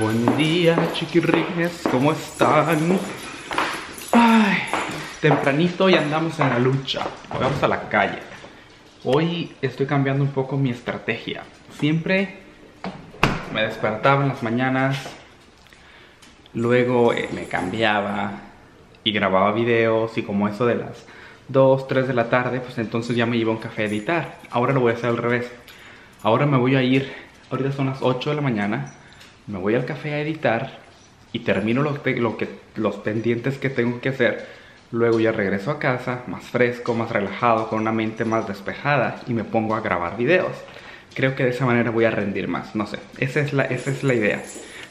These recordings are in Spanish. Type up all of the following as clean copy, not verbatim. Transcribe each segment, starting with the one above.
Buen día, chiquirrines, ¿cómo están? Ay, tempranito y andamos en la lucha. Hoy vamos a la calle. Hoy estoy cambiando un poco mi estrategia. Siempre me despertaba en las mañanas, luego me cambiaba y grababa videos, y como eso de las 2, 3 de la tarde, pues entonces ya me iba a un café a editar. Ahora lo voy a hacer al revés. Ahora me voy a ir, ahorita son las 8 de la mañana, me voy al café a editar y termino los pendientes que tengo que hacer. Luego ya regreso a casa, más fresco, más relajado, con una mente más despejada, y me pongo a grabar videos. Creo que de esa manera voy a rendir más, no sé. Esa es la idea.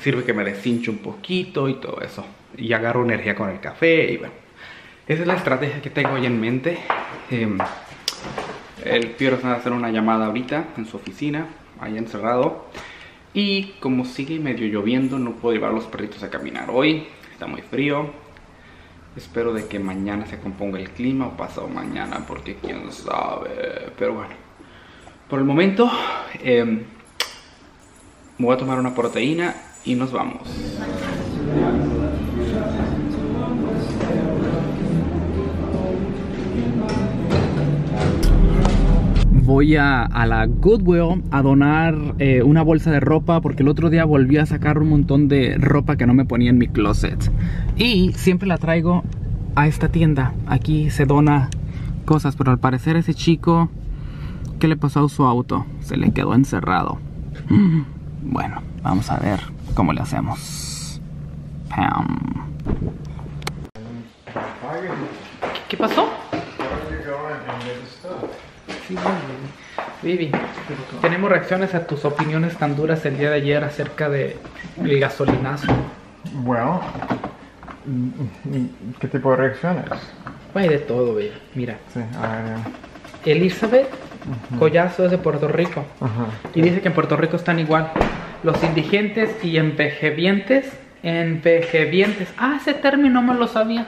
Sirve que me deshincho un poquito y todo eso. Y agarro energía con el café y bueno. Esa es la estrategia que tengo hoy en mente. El Piero se va a hacer una llamada ahorita en su oficina, ahí encerrado. Y como sigue medio lloviendo, no puedo llevar a los perritos a caminar hoy. Está muy frío. Espero de que mañana se componga el clima o pasado mañana, porque quién sabe. Pero bueno, por el momento me voy a tomar una proteína y nos vamos. Voy a la Goodwill a donar una bolsa de ropa, porque el otro día volví a sacar un montón de ropa que no me ponía en mi closet. Y siempre la traigo a esta tienda. Aquí se dona cosas, pero al parecer ese chico, ¿qué le pasó a su auto? Se le quedó encerrado. Bueno, vamos a ver cómo le hacemos. Pam. ¿Qué pasó? Sí, Vivi, tenemos reacciones a tus opiniones tan duras el día de ayer acerca del gasolinazo. Bueno, ¿qué tipo de reacciones? Hay de todo, Vivi. Mira, sí, Elizabeth Collazo es de Puerto Rico y dice que en Puerto Rico están igual los indigentes y envejevientes. Ah, ese término no me lo sabía.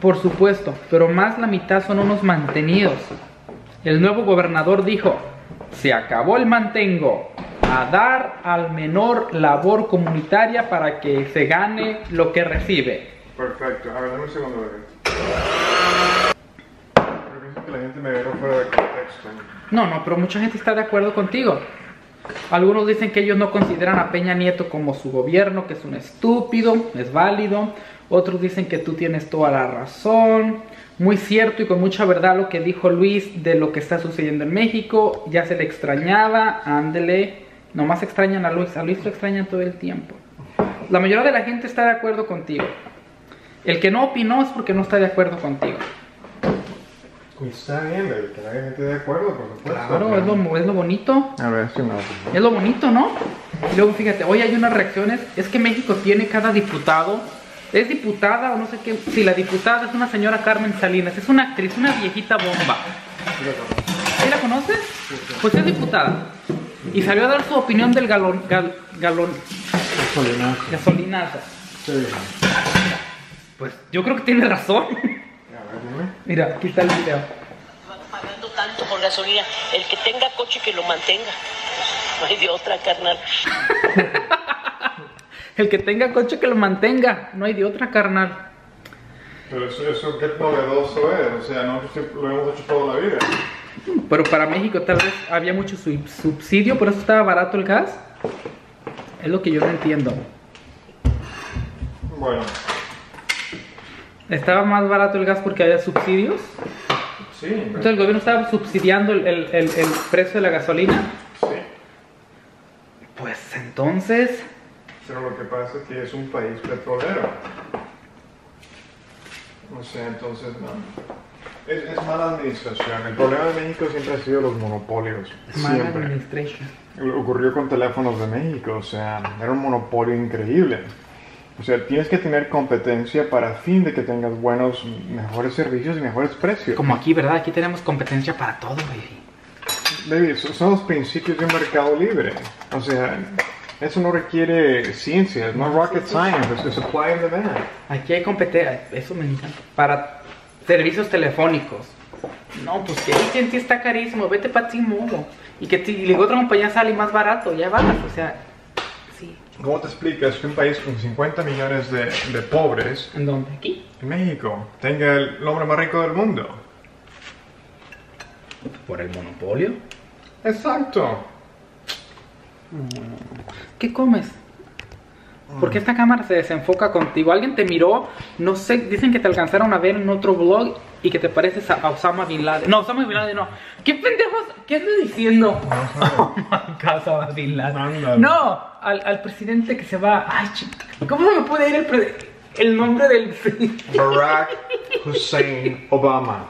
Por supuesto, pero más la mitad son unos mantenidos. El nuevo gobernador dijo: se acabó el mantengo, a dar al menor labor comunitaria para que se gane lo que recibe. Perfecto, a ver, dame un segundo, que la gente me agarró fuera de contexto. No, no, pero mucha gente está de acuerdo contigo. Algunos dicen que ellos no consideran a Peña Nieto como su gobierno, que es un estúpido, es válido. Otros dicen que tú tienes toda la razón. Muy cierto y con mucha verdad lo que dijo Luis de lo que está sucediendo en México. Ya se le extrañaba, ándele. Nomás extrañan a Luis lo extrañan todo el tiempo. La mayoría de la gente está de acuerdo contigo. El que no opinó es porque no está de acuerdo contigo. Está bien, baby, que la gente esté de acuerdo, por supuesto. Claro, es lo bonito. A ver, sí, no, es lo bonito, ¿no? Y luego fíjate, hoy hay unas reacciones. Es que México tiene cada diputado. Es diputada o no sé qué. Si la diputada es una señora Carmen Salinas, es una actriz, una viejita bomba. ¿Sí la conoces? Pues es diputada. Y salió a dar su opinión del gasolinazo. Sí. Pues yo creo que tiene razón. Mira, aquí está el video. Pagando tanto por gasolina. El que tenga coche que lo mantenga. No hay de otra, carnal. El que tenga coche que lo mantenga, no hay de otra, carnal. Pero eso qué novedoso es, o sea, no lo hemos hecho toda la vida. Pero para México tal vez había mucho subsidio, por eso estaba barato el gas. Es lo que yo no entiendo. Bueno. ¿Estaba más barato el gas porque había subsidios? Sí. Entonces el gobierno estaba subsidiando el precio de la gasolina. Sí. Pues entonces... Pero lo que pasa es que es un país petrolero. O sea, entonces no. Es mala administración. El problema de México siempre ha sido los monopolios. Mala administración. Ocurrió con Teléfonos de México, o sea, era un monopolio increíble. O sea, tienes que tener competencia para fin de que tengas buenos, mejores servicios y mejores precios. Como aquí, ¿verdad? Aquí tenemos competencia para todo, baby. Baby, son los principios de un mercado libre. O sea, eso no requiere ciencia, no rocket science, es supply and demand. Aquí hay competencia, eso me encanta. Para servicios telefónicos. No, pues que AT&T está carísimo, vete para T-Mobile. Y que otra compañía sale más barato, ya va. O sea, Sí. ¿Cómo te explicas que un país con 50 millones de pobres... ¿En dónde? ¿Aquí? En México. Tenga el hombre más rico del mundo. ¿Por el monopolio? Exacto. ¿Qué comes? ¿Por qué esta cámara se desenfoca contigo? ¿Alguien te miró? No sé, dicen que te alcanzaron a ver en otro vlog y que te pareces a Osama Bin Laden. No, Osama Bin Laden no. ¿Qué pendejos? ¿Qué estoy diciendo? Oh my God, Osama Bin Laden. Mándalo. No, al presidente que se va. Ay, chica. ¿Cómo se me puede ir el nombre del presidente? Barack Hussein Obama.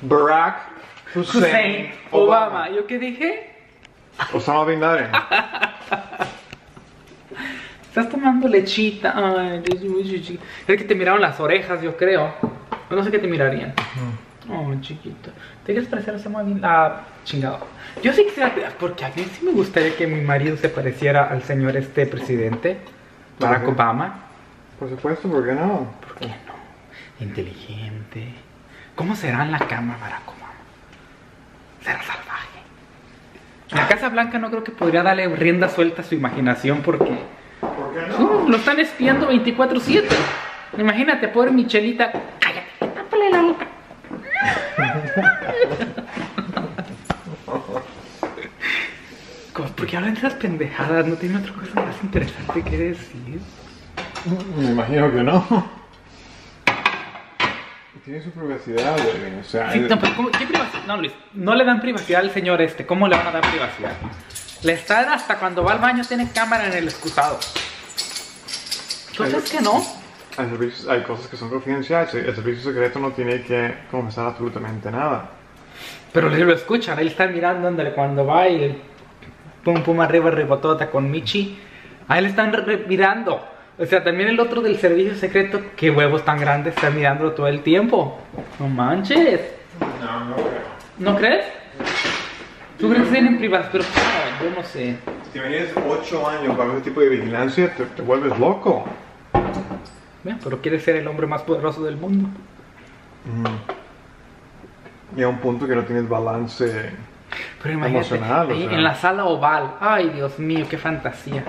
Barack Hussein Obama. ¿Yo qué dije? Osama Bin Laden. Estás tomando lechita. Ay, Dios mío, chiquita. Es que te miraron las orejas, yo creo. No sé qué te mirarían. Oh, chiquito. ¿Te quieres parecer a Osama Bin Laden? Ah, chingado. Yo sí quisiera... Porque a mí sí me gustaría que mi marido se pareciera al señor presidente. Barack Obama. Por supuesto, ¿por qué no? ¿Por qué no? Inteligente. ¿Cómo será en la cama Barack Obama? Será salvaje. La Casa Blanca no creo que podría darle rienda suelta a su imaginación porque... ¿Por qué no? Lo están espiando 24/7. Imagínate, pobre Michelita. Cállate, tápale la boca. ¿Por qué hablan de esas pendejadas? ¿No tiene otra cosa más interesante que decir? Me imagino que no. Tiene su privacidad, güey. O sea, sí, no, pero ¿cómo? ¿Qué privacidad? No, Luis, no le dan privacidad al señor este. ¿Cómo le van a dar privacidad? Le están hasta cuando va al baño, tiene cámara en el excusado. Cosas que no. Hay cosas que son confidenciales. El servicio secreto no tiene que confesar absolutamente nada. Pero lo escuchan, ahí está mirando cuando va y pum pum arriba rebotota con Michi. Ahí le están mirando. O sea, también el otro del servicio secreto, qué huevos tan grandes, está mirándolo todo el tiempo. No manches. No, no creo. ¿No crees? ¿Tú crees que tienen privacidad? Pero yo no sé. Si venías 8 años para ese tipo de vigilancia, te vuelves loco. Mira, pero quieres ser el hombre más poderoso del mundo. Y a un punto que no tienes balance pero imagínate, emocional. O sea, en la sala oval, ay Dios mío, qué fantasía.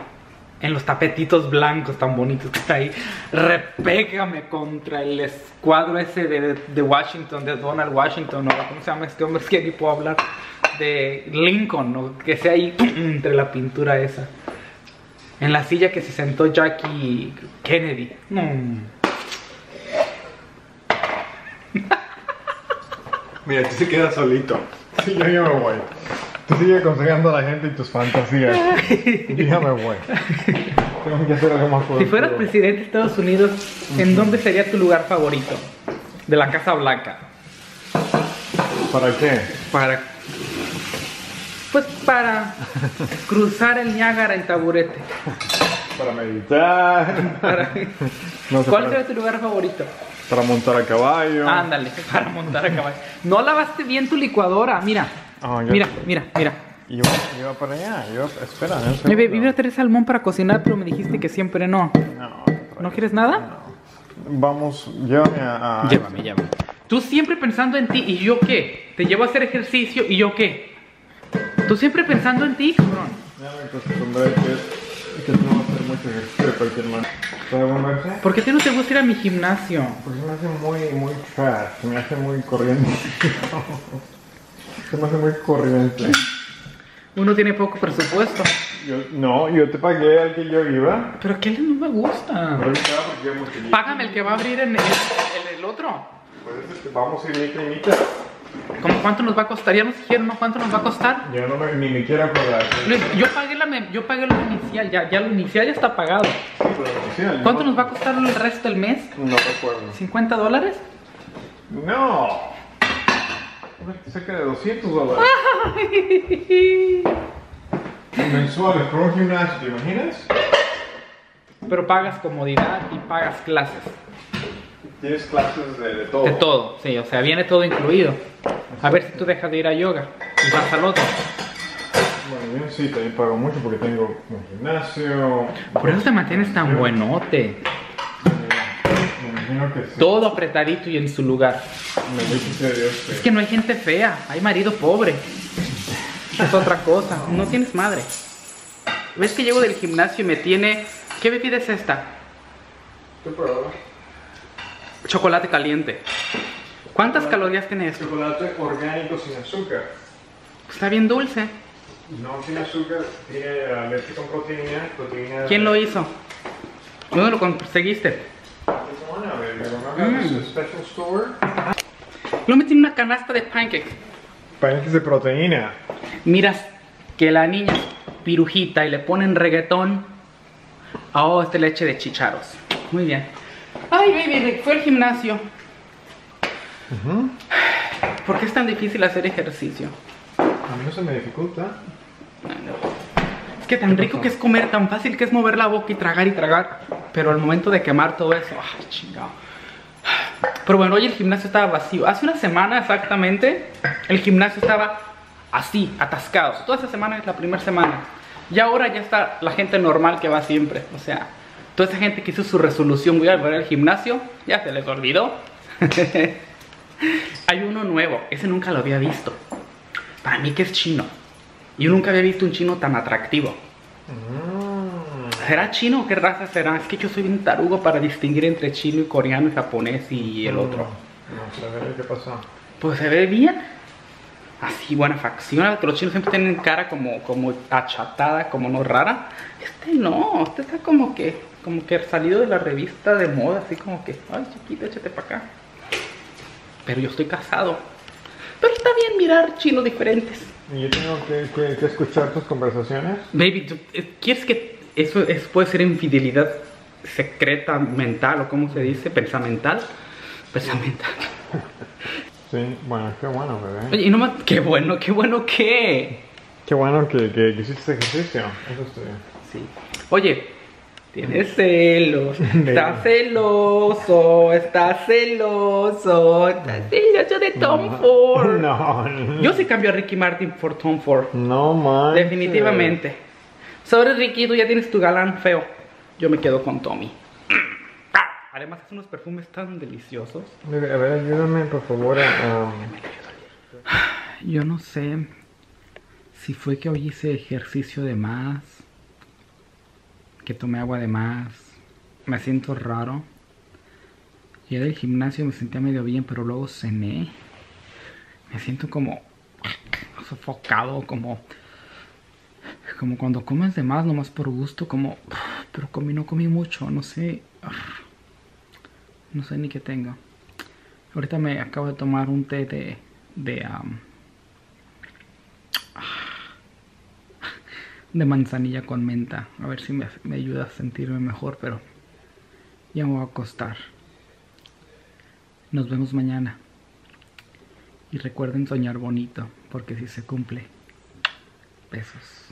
En los tapetitos blancos tan bonitos que está ahí. Repégame contra el escuadro ese de Washington, de Donald Washington, o ¿cómo se llama este hombre? Es que ni puedo hablar. De Lincoln, o que sea ahí entre la pintura esa. En la silla que se sentó Jackie Kennedy. No. Mira, tú se quedas solito. Sí, yo me voy. Tú sigues aconsejando a la gente y tus fantasías. Ya me voy. Tengo que hacer algo más fuerte. Si fueras presidente de Estados Unidos, ¿en dónde sería tu lugar favorito? De la Casa Blanca. ¿Para qué? Para... Pues para cruzar el Ñágara en taburete. Para meditar. No sé, ¿cuál sería tu lugar favorito? Para montar a caballo. Ándale, para montar a caballo. No lavaste bien tu licuadora, mira. Oh, mira. Yo iba para allá, espera. Me iba a traer salmón para cocinar, pero me dijiste que siempre no. ¿No quieres nada? No. Vamos, llévame a... Llévame. Tú siempre pensando en ti, ¿y yo qué? Te llevo a hacer ejercicio, ¿y yo qué? Tú siempre pensando en ti, cabrón. Ya me acostumbré que no va a hacer mucho ejercicio de cualquier manera. ¿Por qué te no te gusta ir a mi gimnasio? Porque me hace muy trash, me hace muy corriente. Se me hace muy corriente. Uno tiene poco presupuesto. Yo te pagué al que yo iba. Pero aquel no me gusta. Págame el que va a abrir en el otro. Pues vamos a ir mi clínica. ¿Cómo cuánto nos va a costar? Ya nos dijeron, ¿no? ¿Cuánto nos va a costar? Yo no me quiero acordar. Luis, yo pagué lo inicial, ya lo inicial ya está pagado. Sí, pero lo inicial. ¿Cuánto nos va a costar el resto del mes? No recuerdo. ¿50 dólares? No. Cerca de 200 dólares. Mensuales por un gimnasio, ¿te imaginas? Pero pagas comodidad y pagas clases. Tienes clases de todo. De todo, sí, o sea, viene todo incluido. A ver si tú dejas de ir a yoga y vas al otro. Bueno, yo sí, también pago mucho porque tengo un gimnasio. Por eso te mantienes tan buenote. Me imagino que sí. Todo apretadito y en su lugar. Me dice Dios. Es que no hay gente fea, hay marido pobre. Es otra cosa, no tienes madre. ¿Ves que llego del gimnasio y me tiene? ¿Qué bebida es esta? ¿Qué probaba? Chocolate caliente. ¿Cuántas calorías tiene esto? Chocolate orgánico sin azúcar. Está bien dulce. No, sin azúcar, tiene leche con proteína, ¿Quién lo hizo? ¿Dónde lo conseguiste? Lo metí en una canasta de pancakes. Pancakes de proteína. Miras que la niña es pirujita y le ponen reggaetón. Oh, esta leche de chícharos. Muy bien. Ay, baby, fue al gimnasio. ¿Por qué es tan difícil hacer ejercicio? A mí no se me dificulta. Es que tan rico que es comer, tan fácil que es mover la boca y tragar. Pero al momento de quemar todo eso, ay, chingado. Pero bueno, hoy el gimnasio estaba vacío. Hace una semana exactamente, el gimnasio estaba así, atascado. Toda esa semana es la primera semana. Y ahora ya está la gente normal que va siempre. O sea, toda esa gente que hizo su resolución, voy a volver al gimnasio, ya se les olvidó. Hay uno nuevo, ese nunca lo había visto. Para mí que es chino. Yo nunca había visto un chino tan atractivo. ¿Será chino o qué raza será? Es que yo soy un tarugo para distinguir entre chino y coreano y japonés y el otro. No, a ver qué pasó. Pues se ve bien. Así, buena facción. Los chinos siempre tienen cara como achatada, como no rara. Este no, este está como que salido de la revista de moda, así como que, ay chiquito, échate para acá. Pero yo estoy casado. Pero está bien mirar chinos diferentes. ¿Y yo tengo que escuchar tus conversaciones? Baby, ¿quieres que eso puede ser infidelidad secreta mental o cómo se dice? Pensamental. Pensamental. Sí, bueno, qué bueno, bebé. Oye, y nomás, qué bueno que hiciste ejercicio. Eso estoy bien. Sí. Oye, tienes celos, estás celoso, estás celoso, estás celoso de Tom Ford. No. Yo sí cambio a Ricky Martin por Tom Ford. No manches. Definitivamente. Sobre Ricky, tú ya tienes tu galán feo. Yo me quedo con Tommy. Además, son unos perfumes tan deliciosos. A ver, ayúdame por favor a... Yo no sé si fue que hoy hice ejercicio de más, que tomé agua de más, me siento raro. Llegué del gimnasio, me sentía medio bien, pero luego cené. Me siento como sofocado, como cuando comes de más, nomás por gusto, como, pero no comí mucho, no sé ni qué tengo. Ahorita me acabo de tomar un té de manzanilla con menta, a ver si me ayuda a sentirme mejor, pero ya me voy a acostar. Nos vemos mañana y recuerden soñar bonito, porque si se cumple. Besos.